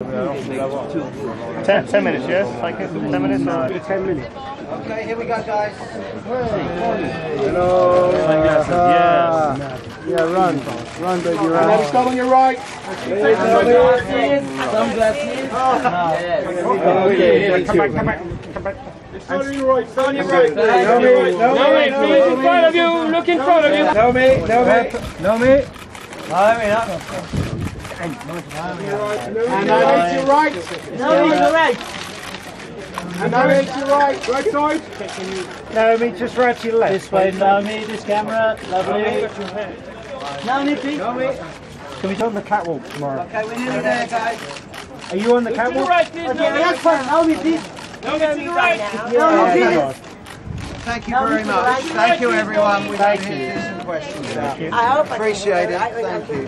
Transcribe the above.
10 minutes, yes? Like 10 minutes? 10 minutes. Okay, here we go, guys. Hello. Yeah, run, baby, run. Let's go on your right. Sunglasses. Okay, come back. It's on your right, it's on your right. Naomi, in front of you, look in front of you. Naomi. And now it's your right. Right side. Naomi, just right to your left. This way, Naomi, this camera. Lovely. Naomi, please. Can we go on the catwalk tomorrow? Okay, we're nearly there, guys. Are you on the catwalk? Naomi, please. Naomi, to the right. Naomi, please. Thank you very much. Thank you, everyone. We've been here to some questions. I appreciate it. Thank you.